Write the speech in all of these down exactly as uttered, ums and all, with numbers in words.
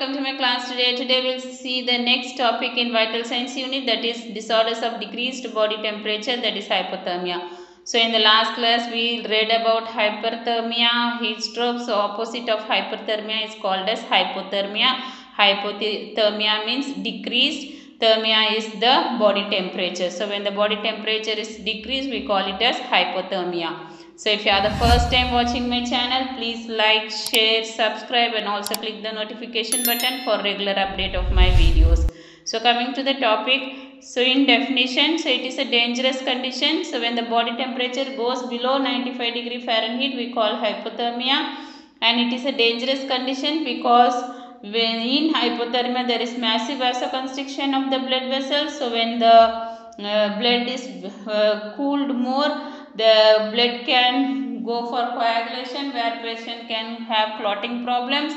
Welcome to my class today. Today we will see the next topic in vital signs unit, that is disorders of decreased body temperature, that is hypothermia. So in the last class we read about hyperthermia, heat stroke. So opposite of hyperthermia is called as hypothermia. Hypothermia means decreased, thermia is the body temperature. So when the body temperature is decreased we call it as hypothermia. So if you are the first time watching my channel, please like, share, subscribe and also click the notification button for regular update of my videos. So coming to the topic, so in definition, so it is a dangerous condition. So when the body temperature goes below ninety-five degree Fahrenheit, we call hypothermia, and it is a dangerous condition because when in hypothermia there is massive vasoconstriction of the blood vessels. So when the uh, blood is uh, cooled more, the blood can go for coagulation where patient can have clotting problems,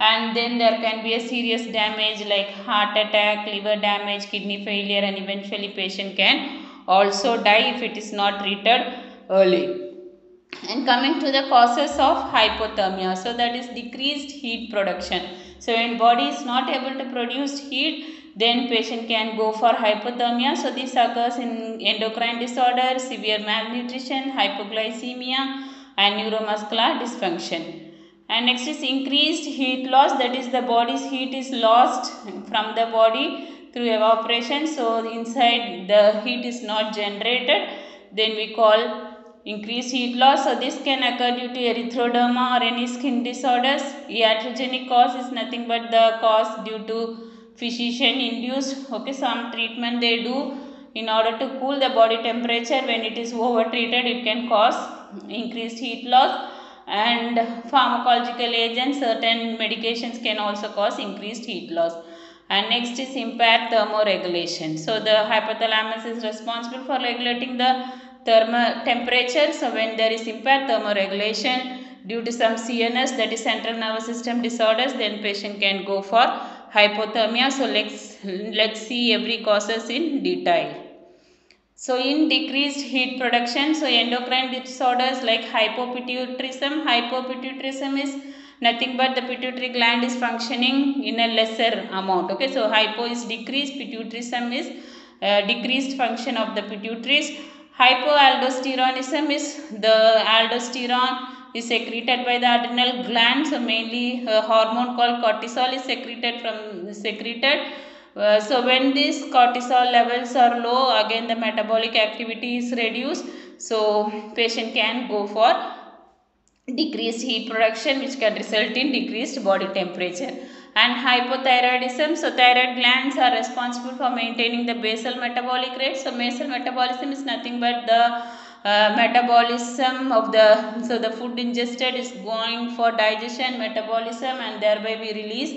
and then there can be a serious damage like heart attack, liver damage, kidney failure, and eventually patient can also die if it is not treated early. And coming to the causes of hypothermia, so that is decreased heat production. So when body is not able to produce heat, then patient can go for hypothermia. So this occurs in endocrine disorder, severe malnutrition, hypoglycemia and neuromuscular dysfunction. And next is increased heat loss, that is the body's heat is lost from the body through evaporation. So inside the heat is not generated, then we call increased heat loss. So this can occur due to erythroderma or any skin disorders. Iatrogenic cause is nothing but the cause due to physician induced, okay, some treatment they do in order to cool the body temperature. When it is over treated it can cause increased heat loss, and pharmacological agents, certain medications can also cause increased heat loss. And next is impaired thermoregulation. So the hypothalamus is responsible for regulating the thermal temperature. So when there is impaired thermoregulation due to some C N S, that is central nervous system disorders, then patient can go for hypothermia. So let's let's see every causes in detail. So in decreased heat production, so endocrine disorders like hypopituitarism. Hypopituitarism is nothing but the pituitary gland is functioning in a lesser amount. Okay, so hypo is decreased, pituitarism is uh, decreased function of the pituitaries. Hypoaldosteronism is the aldosterone is secreted by the adrenal gland. So mainly a hormone called cortisol is secreted from secreted. Uh, so when these cortisol levels are low, again the metabolic activity is reduced. So patient can go for decreased heat production, which can result in decreased body temperature. And hypothyroidism. So thyroid glands are responsible for maintaining the basal metabolic rate. So basal metabolism is nothing but the Uh, metabolism of the, so the food ingested is going for digestion, metabolism, and thereby we release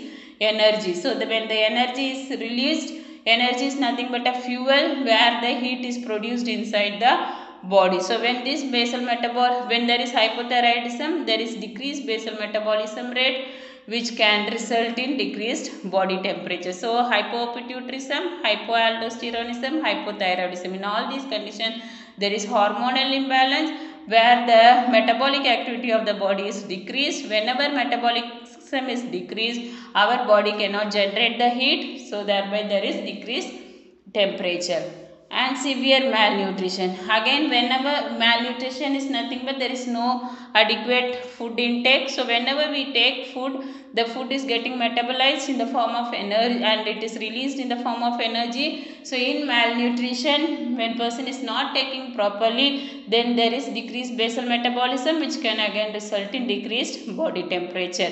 energy. So the, when the energy is released, energy is nothing but a fuel where the heat is produced inside the body. So when this basal metabol, when there is hypothyroidism, there is decreased basal metabolism rate, which can result in decreased body temperature. So hypopituitarism, hypoaldosteronism, hypothyroidism, in all these conditions there is hormonal imbalance where the metabolic activity of the body is decreased. Whenever metabolism is decreased, our body cannot generate the heat, so thereby there is decreased temperature. And severe malnutrition. Again, whenever malnutrition is nothing but there is no adequate food intake. So whenever we take food, the food is getting metabolized in the form of energy and it is released in the form of energy. So in malnutrition, when person is not taking properly, then there is decreased basal metabolism, which can again result in decreased body temperature.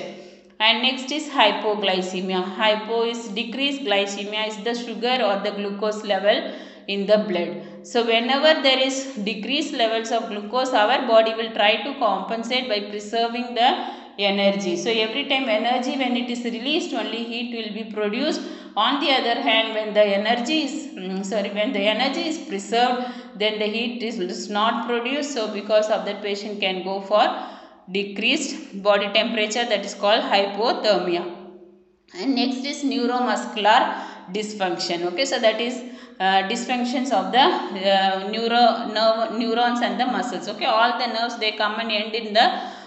And next is hypoglycemia. Hypo is decreased, glycemia is the sugar or the glucose level in the blood. So whenever there is decreased levels of glucose, our body will try to compensate by preserving the energy. So every time energy, when it is released, only heat will be produced. On the other hand, when the energy is sorry when the energy is preserved, then the heat is not produced. So because of that, patient can go for decreased body temperature, that is called hypothermia. And next is neuromuscular dysfunction. Okay, so that is uh, dysfunctions of the uh, neuro nerve, neurons and the muscles. Okay, all the nerves, they come and end in the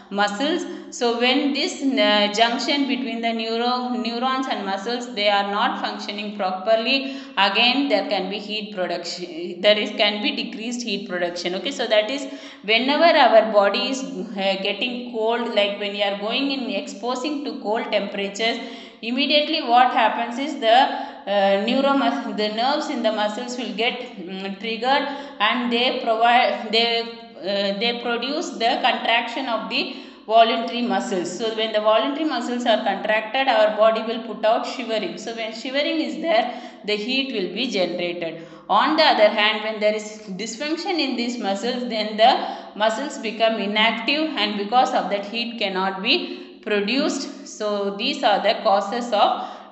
muscles. So when this uh, junction between the neuro neurons and muscles, they are not functioning properly, again there can be heat production, there is can be decreased heat production. Okay, so that is whenever our body is uh, getting cold, like when you are going in exposing to cold temperatures, immediately what happens is the Uh, neuromus the nerves in the muscles will get um, triggered, and they provide they uh, they produce the contraction of the voluntary muscles. So when the voluntary muscles are contracted, our body will put out shivering. So when shivering is there, the heat will be generated. On the other hand, when there is dysfunction in these muscles, then the muscles become inactive, and because of that, heat cannot be produced. So these are the causes of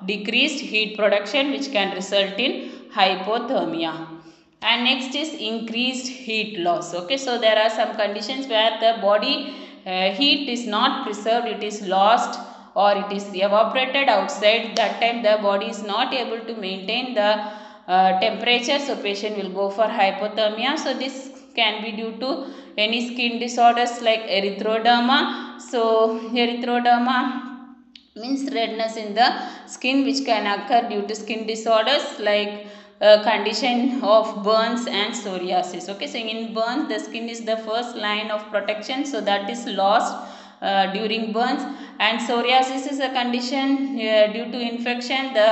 decreased heat production, which can result in hypothermia. And next is increased heat loss. Okay, so there are some conditions where the body uh, heat is not preserved, it is lost or it is evaporated outside. That time the body is not able to maintain the uh, temperature, so patient will go for hypothermia. So this can be due to any skin disorders like erythroderma. So erythroderma means redness in the skin, which can occur due to skin disorders like uh, condition of burns and psoriasis. Okay, so in burns the skin is the first line of protection, so that is lost uh, during burns. And psoriasis is a condition uh, due to infection, the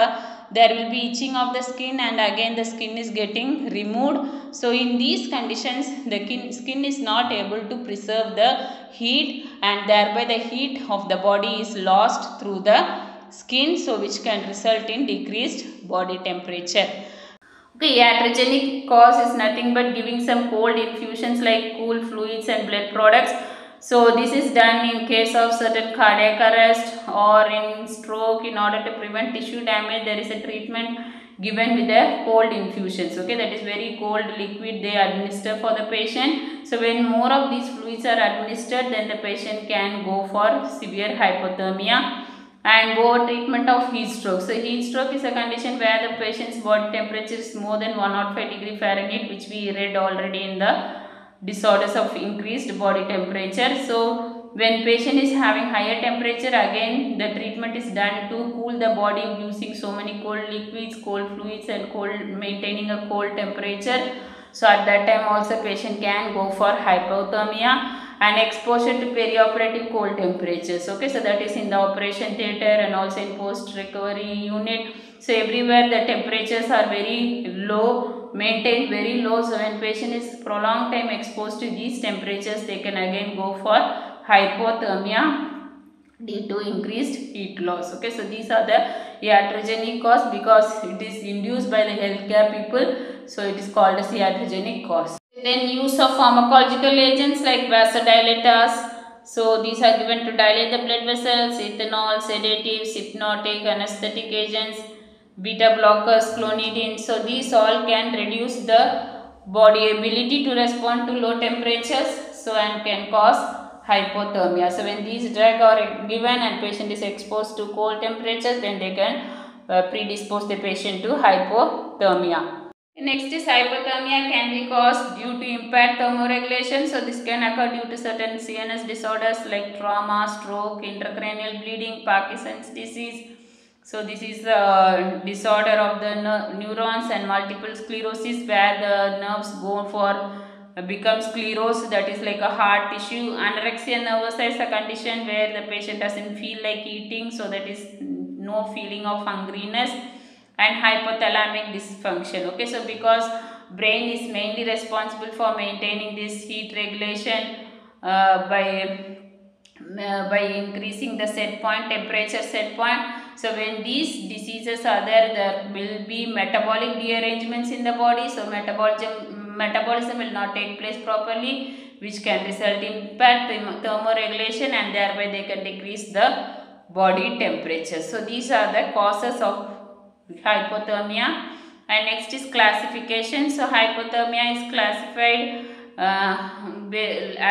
there will be itching of the skin, and again the skin is getting removed. So in these conditions the skin is not able to preserve the heat, and thereby the heat of the body is lost through the skin, so which can result in decreased body temperature. Okay, iatrogenic cause is nothing but giving some cold infusions like cool fluids and blood products. So this is done in case of certain cardiac arrest or in stroke. In order to prevent tissue damage, there is a treatment given with the cold infusions. Okay, that is very cold liquid they administer for the patient. So when more of these fluids are administered, then the patient can go for severe hypothermia. And more treatment of heat stroke. So heat stroke is a condition where the patient's body temperature is more than one hundred five degree Fahrenheit, which we read already in the disorders of increased body temperature. So when patient is having higher temperature, again the treatment is done to cool the body using so many cold liquids, cold fluids, and cold maintaining a cold temperature. So at that time also patient can go for hypothermia. And exposure to perioperative cold temperatures. Okay, so that is in the operation theater and also in post recovery unit. So everywhere the temperatures are very low, maintained very low. So when patient is prolonged time exposed to these temperatures, they can again go for hypothermia due to increased heat loss. Okay, so these are the iatrogenic cause because it is induced by the healthcare people. So it is called as iatrogenic cause. Then use of pharmacological agents like vasodilators. So these are given to dilate the blood vessels, ethanol, sedatives, hypnotic, anesthetic agents, beta blockers, clonidine. So these all can reduce the body ability to respond to low temperatures, so and can cause hypothermia. So when these drugs are given and patient is exposed to cold temperatures, then they can uh, predispose the patient to hypothermia. Next is hypothermia can be caused due to impaired thermoregulation. So this can occur due to certain C N S disorders like trauma, stroke, intracranial bleeding, Parkinson's disease. So this is a disorder of the ne neurons, and multiple sclerosis where the nerves go for become sclerosed, that is like a hard tissue. Anorexia nervosa is a condition where the patient doesn't feel like eating, so that is no feeling of hungriness. And hypothalamic dysfunction. Okay, so because brain is mainly responsible for maintaining this heat regulation uh, by uh, by increasing the set point, temperature set point. So when these diseases are there, there will be metabolic derangements in the body. So metabolism, metabolism will not take place properly, which can result in impaired thermoregulation, and thereby they can decrease the body temperature. So these are the causes of hypothermia. And next is classification. So hypothermia is classified uh,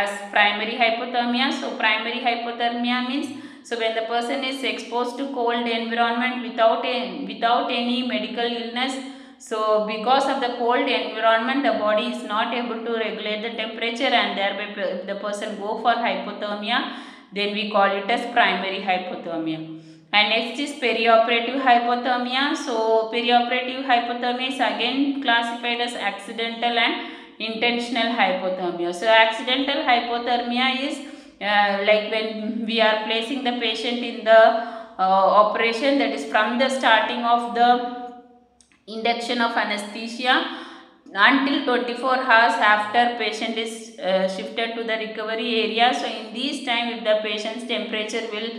as primary hypothermia. So primary hypothermia means, so when the person is exposed to cold environment without a, without any medical illness, so because of the cold environment the body is not able to regulate the temperature, and thereby the person go for hypothermia. then we call it as primary hypothermia. And next is perioperative hypothermia. So perioperative hypothermia is again classified as accidental and intentional hypothermia. So accidental hypothermia is uh, like when we are placing the patient in the uh, operation, that is from the starting of the induction of anesthesia until twenty-four hours after patient is uh, shifted to the recovery area. So in this time, if the patient's temperature will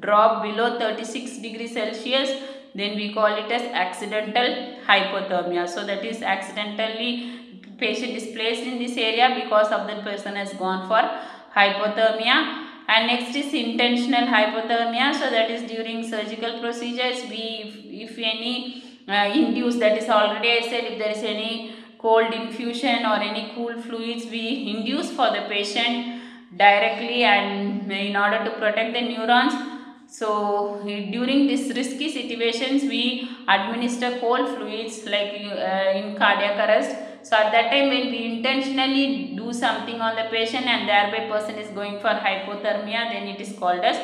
drop below thirty-six degrees Celsius, then we call it as accidental hypothermia. So that is accidentally patient is placed in this area because of the person has gone for hypothermia. And next is intentional hypothermia. So that is during surgical procedures, we if, if any uh, induce, that is already I said, if there is any cold infusion or any cool fluids we induce for the patient directly and in order to protect the neurons. So during these risky situations we administer cold fluids like uh, in cardiac arrest. So at that time when we intentionally do something on the patient and thereby person is going for hypothermia, then it is called as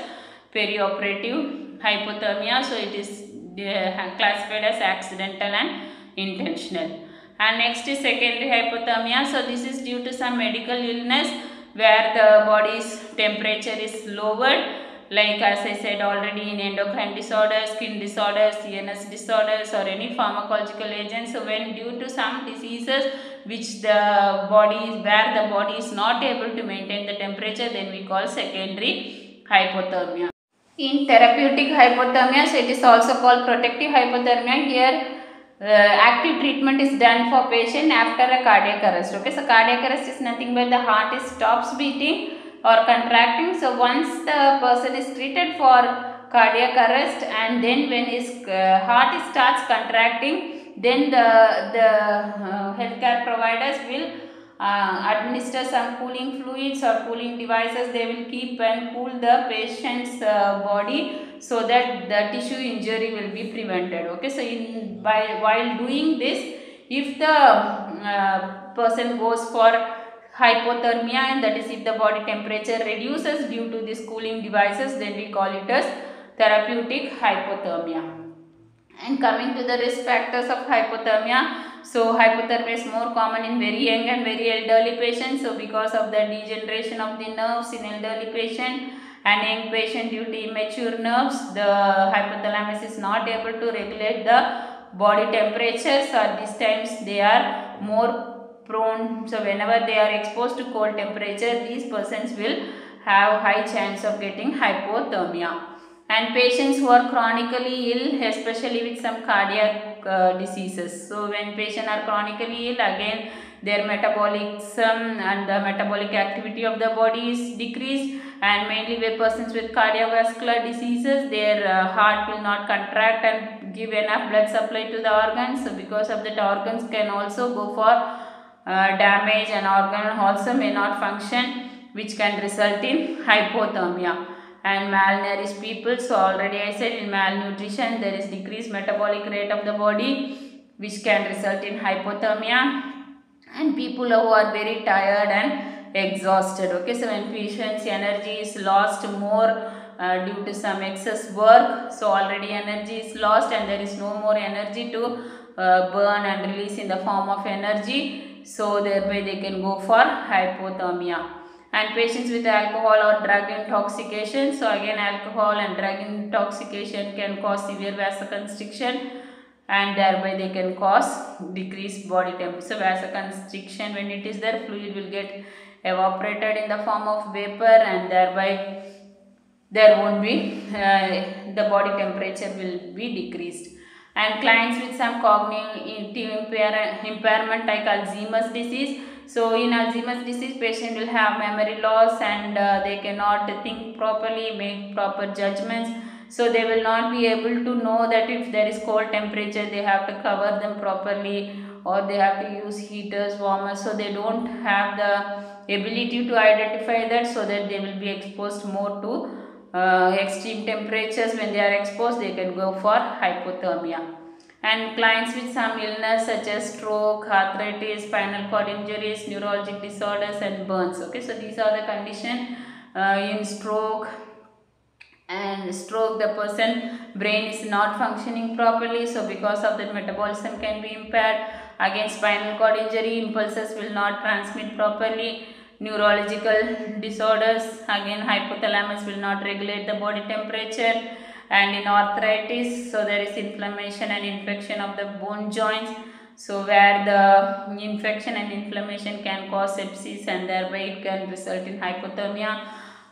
perioperative hypothermia. So it is uh, classified as accidental and intentional. And next is secondary hypothermia. So this is due to some medical illness where the body's temperature is lowered, like as I said already, in endocrine disorders, skin disorders, C N S disorders, or any pharmacological agents. So when due to some diseases which the body, where the body is not able to maintain the temperature, then we call secondary hypothermia. In therapeutic hypothermia, so it is also called protective hypothermia. Here Uh, active treatment is done for patient after a cardiac arrest. Okay, so cardiac arrest is nothing but the heart is stops beating or contracting. So once the person is treated for cardiac arrest, and then when his uh, heart starts contracting, then the the uh, healthcare providers will uh, administer some cooling fluids or cooling devices. They will keep and cool the patient's uh, body, so that the tissue injury will be prevented. Okay, so in by while doing this, if the uh, person goes for hypothermia, and that is if the body temperature reduces due to these cooling devices, then we call it as therapeutic hypothermia. And coming to the risk factors of hypothermia, so hypothermia is more common in very young and very elderly patients. So because of the degeneration of the nerves in elderly patient, an young patient due to immature nerves, the hypothalamus is not able to regulate the body temperature. So at these times they are more prone. So whenever they are exposed to cold temperature, these persons will have high chance of getting hypothermia. And patients who are chronically ill, especially with some cardiac uh, diseases. So when patients are chronically ill, again their metabolism and the metabolic activity of the body is decreased, and mainly with persons with cardiovascular diseases, their uh, heart will not contract and give enough blood supply to the organs. So because of that, organs can also go for uh, damage, and organ also may not function, which can result in hypothermia. And malnourished people, so already I said in malnutrition there is decreased metabolic rate of the body, which can result in hypothermia. And people who are very tired and exhausted. Okay, so when patient's energy is lost more uh, due to some excess work, so already energy is lost and there is no more energy to uh, burn and release in the form of energy, so thereby they can go for hypothermia. And patients with alcohol or drug intoxication, so again alcohol and drug intoxication can cause severe vasoconstriction, and thereby they can cause decreased body temperature. So vasoconstriction, when it is there, fluid will get evaporated in the form of vapor, and thereby there won't be, uh, the body temperature will be decreased. And clients with some cognitive impair impairment like Alzheimer's disease. So in Alzheimer's disease, patient will have memory loss, and uh, they cannot think properly, make proper judgments. So they will not be able to know that if there is cold temperature, they have to cover them properly, or they have to use heaters, warmers. So they don't have the ability to identify that, so that they will be exposed more to uh, extreme temperatures. When they are exposed, they can go for hypothermia. And clients with some illness such as stroke, arthritis, spinal cord injuries, neurologic disorders, and burns. Okay, so these are the conditions uh, in stroke and stroke the person brain is not functioning properly, so because of that metabolism can be impaired. Again, spinal cord injury, impulses will not transmit properly. Neurological disorders, again hypothalamus will not regulate the body temperature. And in arthritis, so there is inflammation and infection of the bone joints, so where the infection and inflammation can cause sepsis and thereby it can result in hypothermia.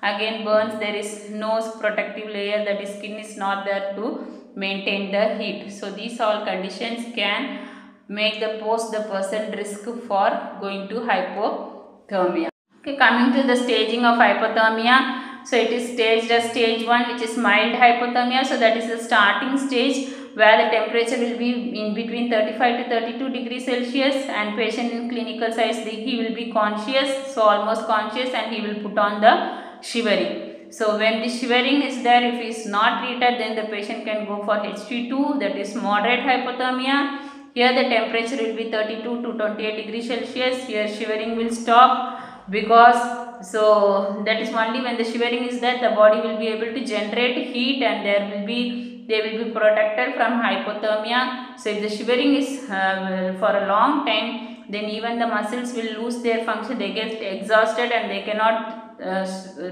Again burns, there is no protective layer, that is skin is not there to maintain the heat. So these all conditions can make the post the person risk for going to hypothermia. Okay, coming to the staging of hypothermia. So it is staged as stage one, which is mild hypothermia. So that is the starting stage where the temperature will be in between thirty-five to thirty-two degrees Celsius, and patient in clinical size, he will be conscious, so almost conscious, and he will put on the shivering. So when the shivering is there, if he is not treated, then the patient can go for H T two, that is moderate hypothermia. Here the temperature will be thirty-two to twenty-eight degrees Celsius. Here shivering will stop, because so that is only when the shivering is there, the body will be able to generate heat, and there will be they will be protected from hypothermia. So if the shivering is uh, for a long time, then even the muscles will lose their function, they get exhausted and they cannot uh,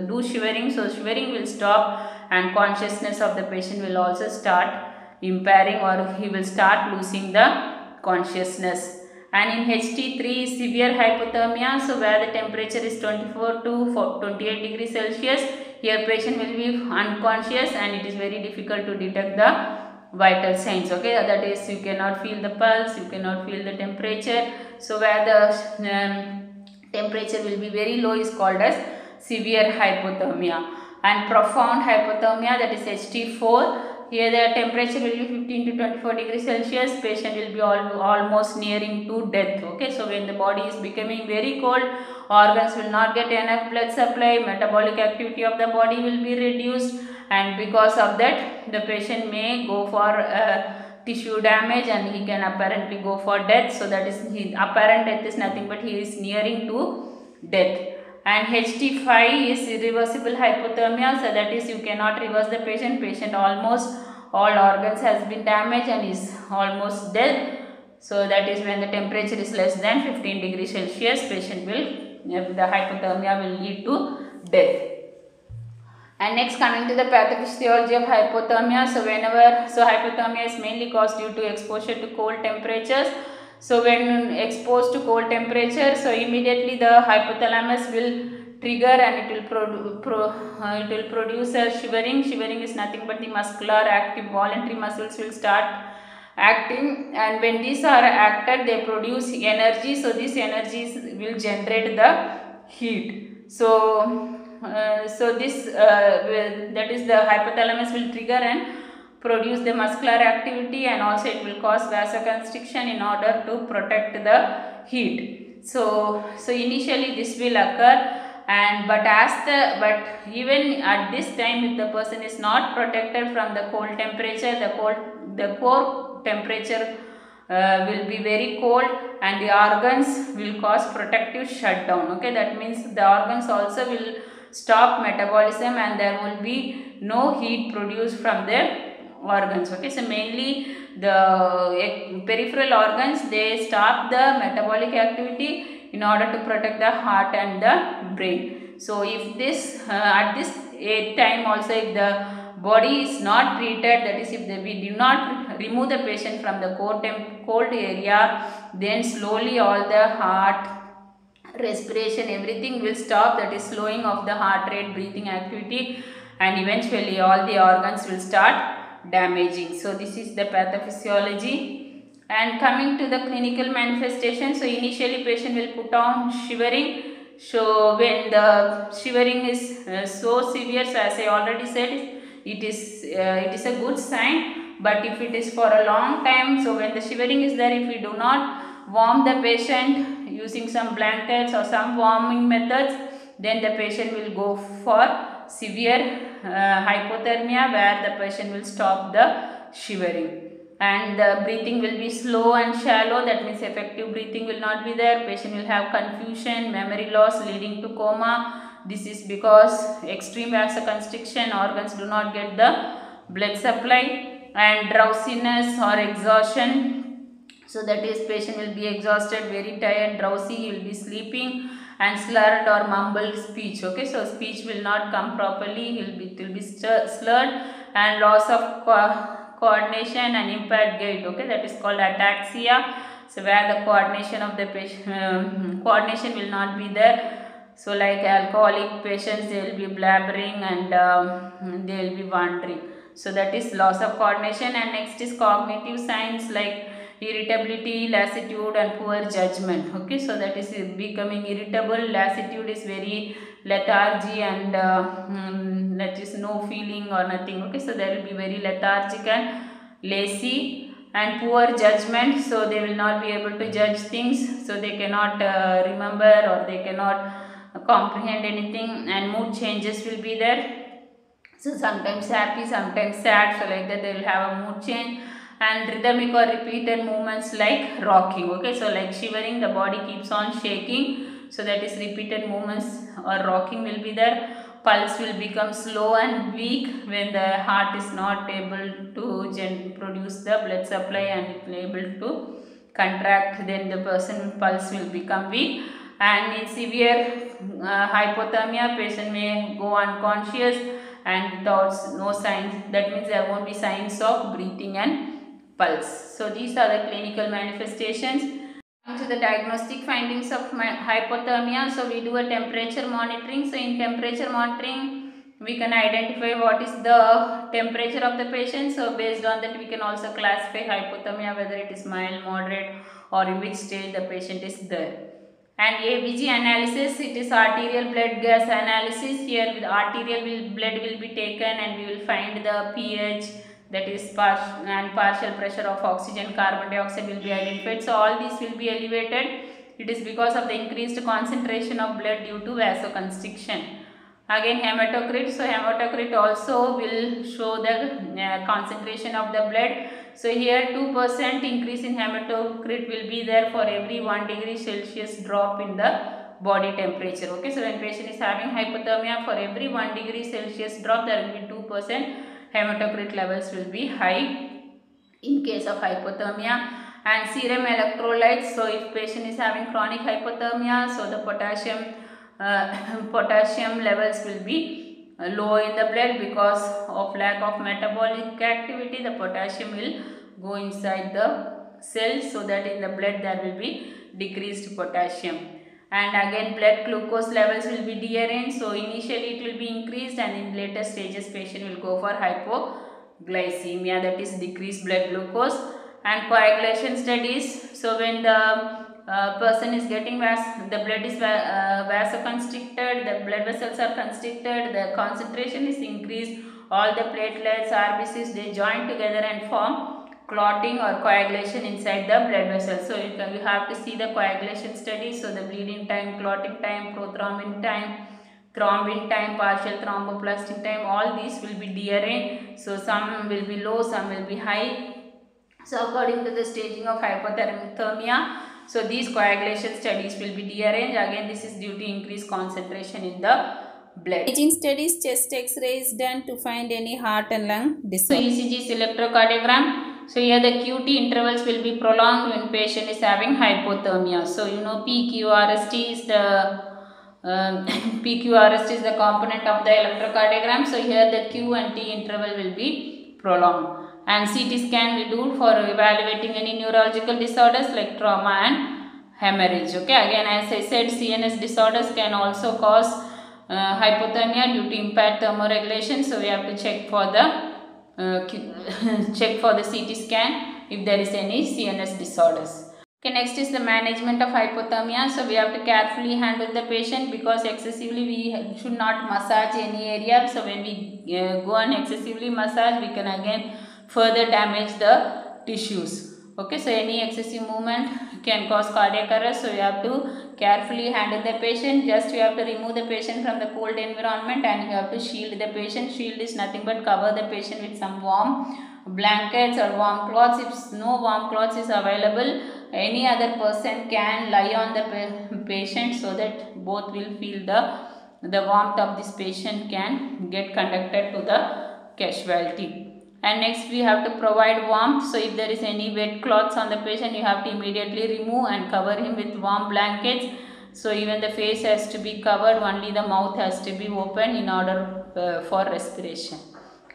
do shivering. So shivering will stop, and consciousness of the patient will also start impairing, or he will start losing the consciousness. And in H T three is severe hypothermia, so where the temperature is twenty-four to twenty-eight degrees Celsius. Here patient will be unconscious, and it is very difficult to detect the vital signs. Okay, that is, you cannot feel the pulse, you cannot feel the temperature. So where the um, temperature will be very low is called as severe hypothermia. And profound hypothermia, that is H T four. Here the temperature will be fifteen to twenty-four degrees Celsius. Patient will be all, almost nearing to death. Okay, so when the body is becoming very cold, organs will not get enough blood supply, metabolic activity of the body will be reduced, and because of that the patient may go for uh, tissue damage, and he can apparently go for death. So that is, his apparent death is nothing but he is nearing to death. And H T five is irreversible hypothermia, so that is, you cannot reverse the patient, patient almost all organs has been damaged and is almost dead. So that is when the temperature is less than fifteen degrees Celsius, patient will, the hypothermia will lead to death. And next, coming to the pathophysiology of hypothermia. So whenever, so hypothermia is mainly caused due to exposure to cold temperatures. So when exposed to cold temperature, so immediately the hypothalamus will trigger, and it will, pro, pro, uh, it will produce a shivering. Shivering is nothing but the muscular active voluntary muscles will start acting, and when these are acted, they produce energy. So this energy will generate the heat. So, uh, so this uh, that is the hypothalamus will trigger and produce the muscular activity, and also it will cause vasoconstriction in order to protect the heat. So, so initially this will occur, and but as the but even at this time, if the person is not protected from the cold temperature, the cold the core temperature uh, will be very cold, and the organs will cause protective shutdown. Okay, that means the organs also will stop metabolism, and there will be no heat produced from their organs. Okay, so mainly the peripheral organs, they stop the metabolic activity in order to protect the heart and the brain. So if this uh, at this time also, if the body is not treated, that is, if the, we do not remove the patient from the cold temp cold area, then slowly all the heart, respiration, everything will stop, that is slowing of the heart rate, breathing activity, and eventually all the organs will start damaging. So this is the pathophysiology. And coming to the clinical manifestation, so initially patient will put on shivering. So when the shivering is uh, so severe, so as I already said, it is uh, it is a good sign. But if it is for a long time, so when the shivering is there, if we do not warm the patient using some blankets or some warming methods, then the patient will go for severe Uh, hypothermia, where the patient will stop the shivering, and the breathing will be slow and shallow. That means effective breathing will not be there. Patient will have confusion, memory loss leading to coma, This is because extreme vasoconstriction, organs do not get the blood supply, and drowsiness or exhaustion. So that is, patient will be exhausted, very tired, drowsy, he will be sleeping, and slurred or mumbled speech. Okay, so speech will not come properly, he will be, it will be slurred, and loss of co coordination and impaired gait. Okay, that is called ataxia. So where the coordination of the patient, um, coordination will not be there. So like alcoholic patients, they will be blabbering and um, they will be wandering. So that is loss of coordination. And next is cognitive signs like irritability, lassitude and poor judgment. Okay, so that is becoming irritable. Lassitude is very lethargy and uh, um, that is no feeling or nothing. Okay, so they will be very lethargic and lazy. And poor judgment, so they will not be able to judge things, so they cannot uh, remember or they cannot comprehend anything. And mood changes will be there, so sometimes happy, sometimes sad, so like that they will have a mood change. And rhythmic or repeated movements like rocking. Okay, so like shivering, the body keeps on shaking, so that is repeated movements or rocking will be there. Pulse will become slow and weak when the heart is not able to gen produce the blood supply and it able to contract, then the person pulse will become weak. And in severe uh, hypothermia, patient may go unconscious and without no signs. That means there won't be signs of breathing and pulse. So these are the clinical manifestations. To the diagnostic findings of hypothermia, so we do a temperature monitoring. So in temperature monitoring, we can identify what is the temperature of the patient. So based on that, we can also classify hypothermia, whether it is mild, moderate, or in which stage the patient is there. And A B G analysis, it is arterial blood gas analysis. Here with arterial blood will be taken and we will find the pH, that is partial and partial pressure of oxygen, carbon dioxide will be identified. So all these will be elevated. It is because of the increased concentration of blood due to vasoconstriction. Again hematocrit, so hematocrit also will show the uh, concentration of the blood. So here two percent increase in hematocrit will be there for every one degree Celsius drop in the body temperature. Okay, so when patient is having hypothermia, for every one degree Celsius drop there will be two percent hematocrit levels will be high in case of hypothermia. And serum electrolytes, so if patient is having chronic hypothermia, so the potassium uh, potassium levels will be low in the blood because of lack of metabolic activity. The potassium will go inside the cell, so that in the blood there will be decreased potassium. And again blood glucose levels will be dearranged, so initially it will be increased and in later stages patient will go for hypoglycemia, that is decreased blood glucose. And coagulation studies, so when the uh, person is getting vas the blood is va uh, vasoconstricted, the blood vessels are constricted, the concentration is increased, all the platelets, R B Cs, they join together and form clotting or coagulation inside the blood vessels. So you, can, you have to see the coagulation studies. So the bleeding time, clotting time, prothrombin time, thrombin time, partial thromboplastin time, all these will be dearranged. So some will be low, some will be high. So according to the staging of hypothermia, so these coagulation studies will be dearranged. Again, this is due to increased concentration in the blood. Imaging studies, chest X-ray is done to find any heart and lung disorder. So E C G is electrocardiogram. So here the Q T intervals will be prolonged when patient is having hypothermia. So you know P Q R S T is the uh, P Q R S T is the component of the electrocardiogram. So here the Q and T interval will be prolonged. And C T scan we do for evaluating any neurological disorders like trauma and hemorrhage. Okay, again as I said, C N S disorders can also cause uh, hypothermia due to impaired thermoregulation. So we have to check for the Uh, check for the C T scan if there is any C N S disorders. Okay, next is the management of hypothermia. So we have to carefully handle the patient because excessively we should not massage any area. So when we uh, go and excessively massage, we can again further damage the tissues. Okay, so any excessive movement can cause cardiac arrest. So we have to carefully handle the patient. Just you have to remove the patient from the cold environment and you have to shield the patient. Shield is nothing but cover the patient with some warm blankets or warm cloths. If no warm cloths is available, any other person can lie on the patient so that both will feel the the warmth of this patient can get conducted to the casualty. And next we have to provide warmth. So if there is any wet cloths on the patient, you have to immediately remove and cover him with warm blankets. So even the face has to be covered, only the mouth has to be open in order uh, for respiration.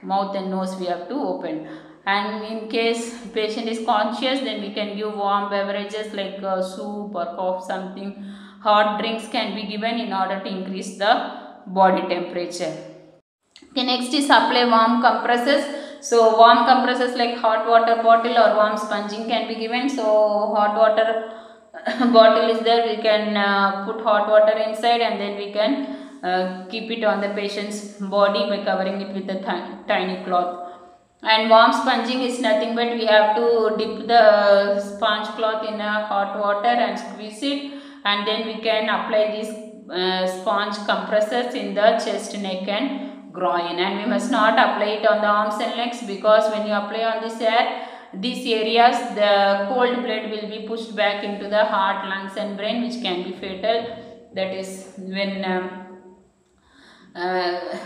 Mouth and nose we have to open. And in case patient is conscious, then we can give warm beverages like uh, soup or cough something. Hot drinks can be given in order to increase the body temperature. Okay, next is supply warm compresses. So warm compresses like hot water bottle or warm sponging can be given. So hot water bottle is there, we can uh, put hot water inside and then we can uh, keep it on the patient's body by covering it with a tiny cloth. And warm sponging is nothing but we have to dip the sponge cloth in a hot water and squeeze it, and then we can apply these uh, sponge compresses in the chest, neck and groin. And we must not apply it on the arms and legs, because when you apply on this air, these areas, the cold blood will be pushed back into the heart, lungs and brain, which can be fatal. That is when uh, uh,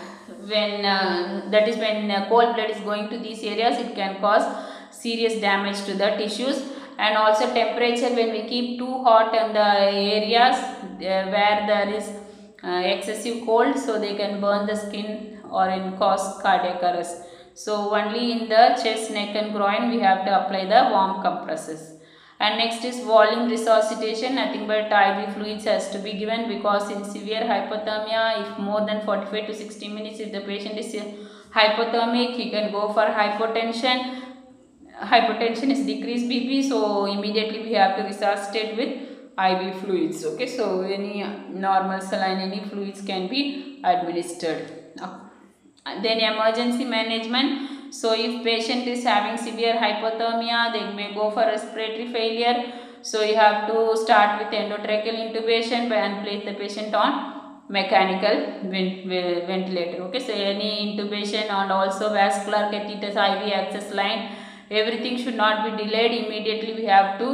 when uh, that is when uh, cold blood is going to these areas, it can cause serious damage to the tissues. And also temperature, when we keep too hot in the areas uh, where there is uh, excessive cold, so they can burn the skin or in cause cardiac arrest. So only in the chest, neck and groin we have to apply the warm compresses. And next is volume resuscitation. Nothing but I V fluids has to be given, because in severe hypothermia, if more than forty-five to sixty minutes, if the patient is hypothermic, he can go for hypotension. Hypotension is decreased B P, so immediately we have to resuscitate with I V fluids. Okay, so any normal saline, any fluids can be administered. Then emergency management. So if patient is having severe hypothermia, they may go for respiratory failure. So you have to start with endotracheal intubation and place the patient on mechanical ventilator. Okay, so any intubation and also vascular catheters, I V access line, everything should not be delayed. Immediately we have to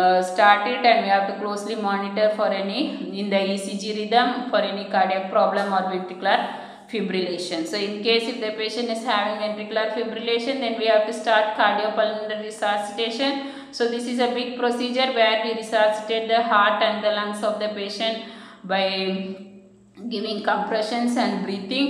Uh, start it, and we have to closely monitor for any in the E C G rhythm for any cardiac problem or ventricular fibrillation. So in case if the patient is having ventricular fibrillation, then we have to start cardiopulmonary resuscitation. So this is a big procedure where we resuscitate the heart and the lungs of the patient by giving compressions and breathing.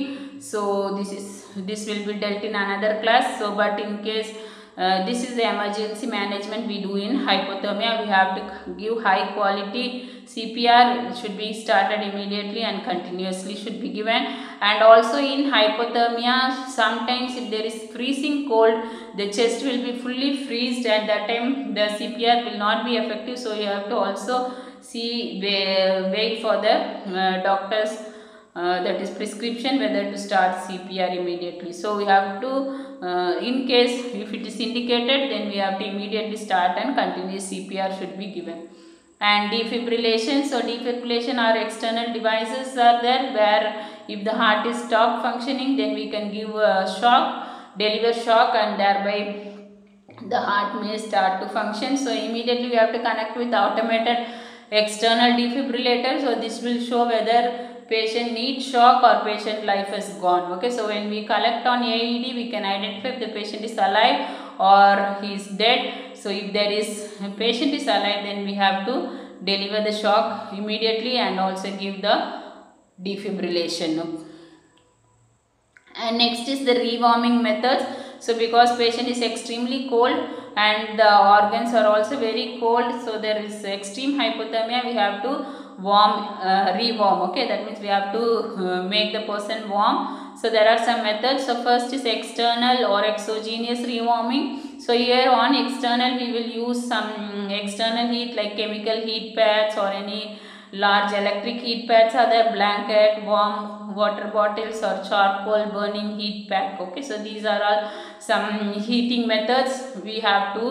So this is this will be dealt in another class. So but in case Uh, this is the emergency management we do in hypothermia. We have to give high quality C P R, should be started immediately and continuously should be given. And also in hypothermia, sometimes if there is freezing cold, the chest will be fully freezed. At that time the C P R will not be effective, so you have to also see wait for the uh, doctor's Uh, that is prescription whether to start C P R immediately. So we have to uh, in case if it is indicated, then we have to immediately start and continuous C P R should be given. And defibrillation, so defibrillation are external devices are there where if the heart is stopped functioning, then we can give a shock, deliver shock, and thereby the heart may start to function. So immediately we have to connect with automated external defibrillator. So this will show whether patient needs shock or patient life is gone. Okay, so when we collect on A E D, we can identify if the patient is alive or he is dead. So if there is patient is alive, then we have to deliver the shock immediately and also give the defibrillation. And next is the rewarming methods. So because patient is extremely cold and the organs are also very cold, so there is extreme hypothermia, we have to warm uh, rewarm. Okay, that means we have to uh, make the person warm. So there are some methods. So first is external or exogenous rewarming. So here on external we will use some external heat like chemical heat pads or any large electric heat pads, other blanket, warm water bottles or charcoal burning heat pack. Okay, so these are all some heating methods we have to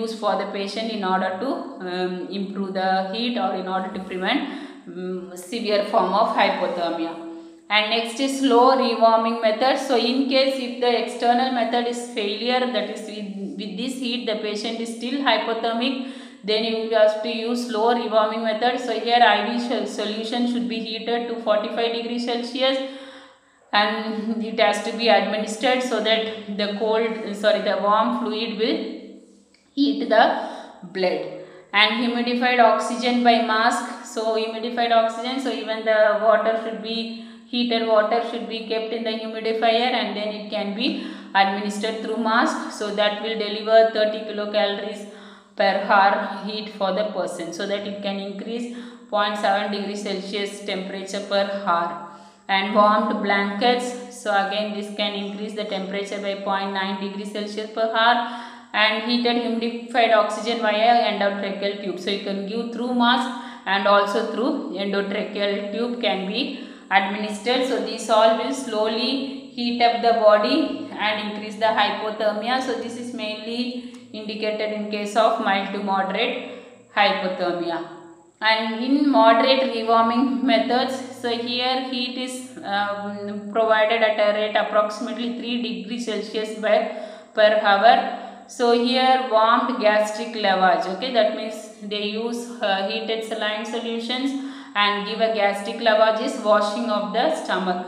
use for the patient in order to um, improve the heat or in order to prevent um, severe form of hypothermia. And next is slow rewarming method. So in case if the external method is failure, that is with, with this heat the patient is still hypothermic, Then you have to use slow rewarming method. So here I V solution should be heated to forty-five degrees Celsius and it has to be administered so that the cold, sorry, the warm fluid will heat the blood. And humidified oxygen by mask. So humidified oxygen, so even the water should be heated, water should be kept in the humidifier and then it can be administered through mask. So that will deliver thirty kilocalories per hour heat for the person, so that it can increase zero point seven degrees Celsius temperature per hour. And warmed blankets, so again this can increase the temperature by zero point nine degrees Celsius per hour. And heated humidified oxygen via endotracheal tube, so you can give through mask and also through endotracheal tube can be administered. So these all will slowly heat up the body and increase the hypothermia. So this is mainly indicated in case of mild to moderate hypothermia. And in moderate rewarming methods, so here heat is um, provided at a rate approximately three degrees Celsius per, per hour. So here warmed gastric lavage, okay, that means they use uh, heated saline solutions and give a gastric lavage is washing of the stomach,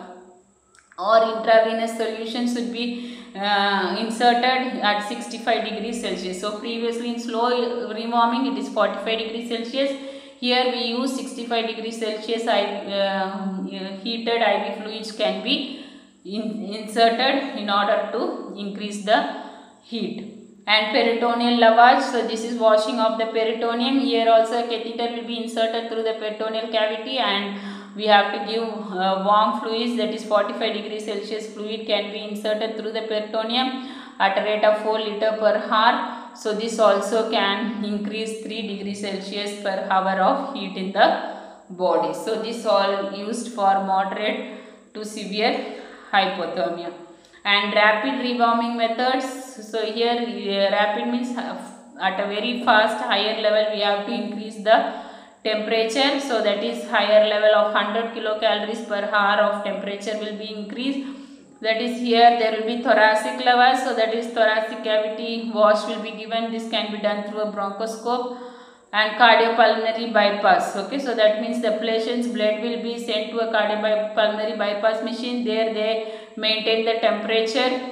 or intravenous solutions should be uh, inserted at sixty-five degrees Celsius. So previously in slow rewarming it is forty-five degrees Celsius. Here we use sixty-five degrees Celsius. I, uh, heated I V fluids can be in, inserted in order to increase the heat. And peritoneal lavage, so this is washing of the peritoneum. Here also a catheter will be inserted through the peritoneal cavity and we have to give uh, warm fluids, that is forty-five degrees Celsius fluid can be inserted through the peritoneum at a rate of four liter per hour. So this also can increase three degrees Celsius per hour of heat in the body. So this all used for moderate to severe hypothermia. And rapid rewarming methods, so here uh, rapid means at a very fast higher level we have to increase the temperature, so that is higher level of one hundred kilocalories per hour of temperature will be increased. That is here there will be thoracic lavage, so that is thoracic cavity wash will be given. This can be done through a bronchoscope. And cardiopulmonary bypass, okay, so that means the patient's blood will be sent to a cardiopulmonary bypass machine. There they maintain the temperature,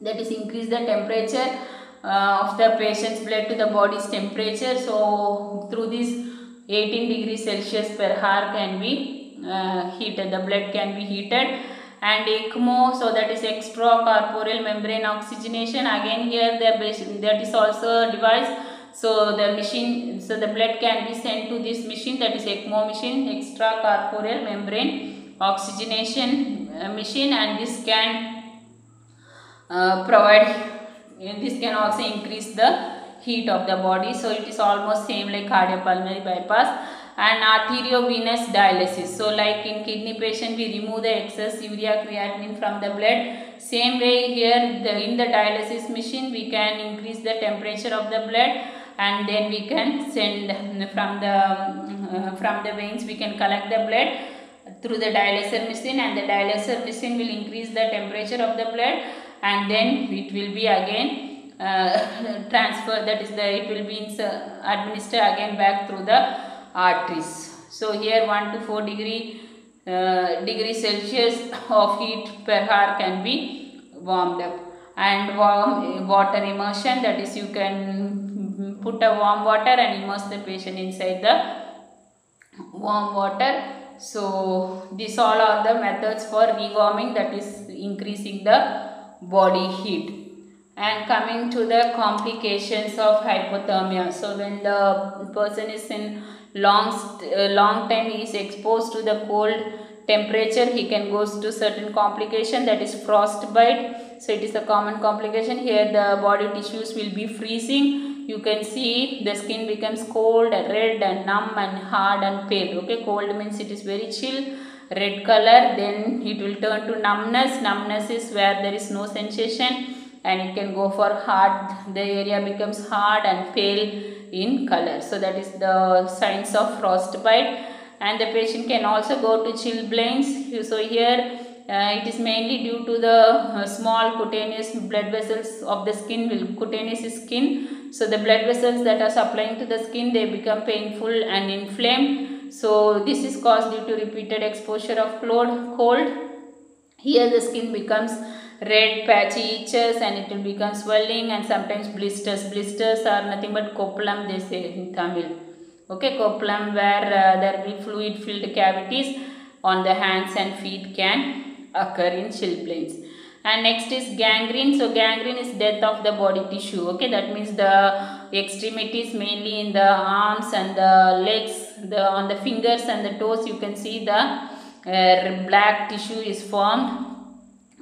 that is increase the temperature uh, of the patient's blood to the body's temperature. So through this eighteen degrees Celsius per hour can be uh, heated, the blood can be heated. And ECMO, so that is extracorporeal membrane oxygenation, again here the that is also a device. So the machine, so the blood can be sent to this machine, that is ECMO machine, extracorporeal membrane oxygenation machine, and this can uh, provide, this can also increase the heat of the body. So it is almost same like cardiopulmonary bypass. And arteriovenous dialysis, so like in kidney patient we remove the excess urea creatinine from the blood, same way here the, in the dialysis machine we can increase the temperature of the blood and then we can send from the uh, from the veins we can collect the blood through the dialyser machine, and the dialyser machine will increase the temperature of the blood and then it will be again uh, transfer, that is the it will be administered again back through the arteries. So here one to four degree uh, degree Celsius of heat per hour can be warmed up. And warm water immersion, that is you can put a warm water and immerse the patient inside the warm water. So these all are the methods for rewarming, that is increasing the body heat. And coming to the complications of hypothermia, so when the person is in long uh, long time he is exposed to the cold temperature, he can go to certain complication, that is frostbite. So it is a common complication. Here the body tissues will be freezing, you can see the skin becomes cold and red and numb and hard and pale, okay. Cold means it is very chill, red color, then it will turn to numbness. Numbness is where there is no sensation, and it can go for hard, the area becomes hard and pale in color. So that is the signs of frostbite. And the patient can also go to chilblains. So here uh, Uh, it is mainly due to the uh, small cutaneous blood vessels of the skin, cutaneous skin. So the blood vessels that are supplying to the skin, they become painful and inflamed. So this is caused due to repeated exposure of cold. Here the skin becomes red, patchy, itches, and it will become swelling and sometimes blisters. Blisters are nothing but copelam, they say in Tamil. Okay, copelam, where uh, there will be fluid filled cavities on the hands and feet can occur in chilblains. And next is gangrene. So gangrene is death of the body tissue. Okay, that means the extremities, mainly in the arms and the legs, the on the fingers and the toes, you can see the uh, black tissue is formed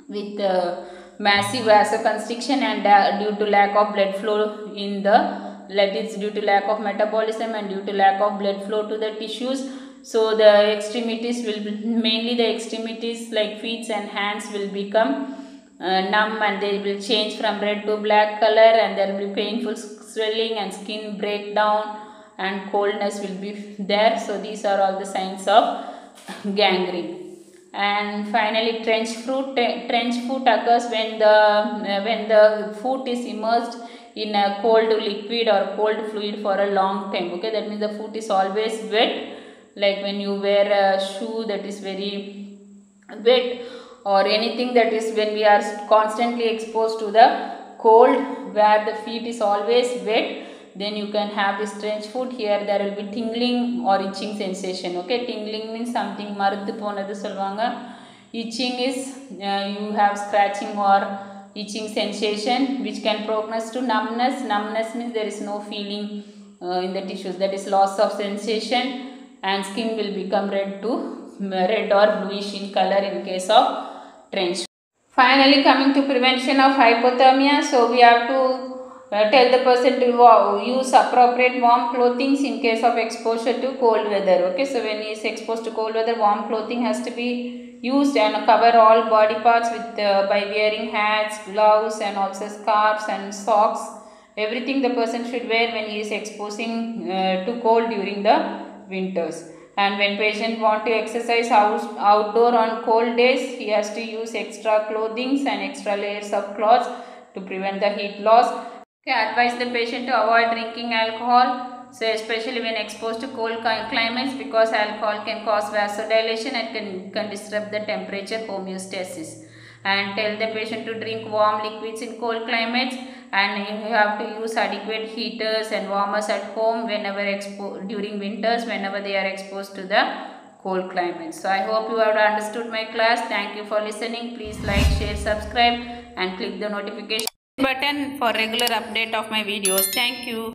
with uh, massive vasoconstriction, and uh, due to lack of blood flow in the that is due to lack of metabolism and due to lack of blood flow to the tissues. So the extremities will be, mainly the extremities like feet and hands will become uh, numb, and they will change from red to black color, and there will be painful swelling and skin breakdown and coldness will be there. So these are all the signs of gangrene. And finally, trench foot. Trench foot occurs when the uh, when the foot is immersed in a cold liquid or cold fluid for a long time. Okay, that means the foot is always wet. Like when you wear a shoe that is very wet, or anything that is when we are constantly exposed to the cold where the feet is always wet, then you can have this trench foot. Here there will be tingling or itching sensation. Okay, tingling means something marudhu ponadhu solvanga. Itching is uh, you have scratching or itching sensation which can progress to numbness. Numbness means there is no feeling uh, in the tissues, that is loss of sensation. And skin will become red to red or bluish in color in case of trench. Finally, coming to prevention of hypothermia. So we have to tell the person to use appropriate warm clothing in case of exposure to cold weather. Okay, so when he is exposed to cold weather, warm clothing has to be used, and cover all body parts with uh, by wearing hats, gloves, and also scarves and socks. Everything the person should wear when he is exposing uh, to cold during the winters. And when patient want to exercise house outdoor on cold days, he has to use extra clothing and extra layers of cloths to prevent the heat loss. Okay, advise the patient to avoid drinking alcohol, so especially when exposed to cold climates, because alcohol can cause vasodilation and can, can disrupt the temperature homeostasis. And tell the patient to drink warm liquids in cold climates, and you have to use adequate heaters and warmers at home whenever expo during winters whenever they are exposed to the cold climate. So I hope you have understood my class. Thank you for listening. Please like, share, subscribe, and click the notification button for regular update of my videos. Thank you.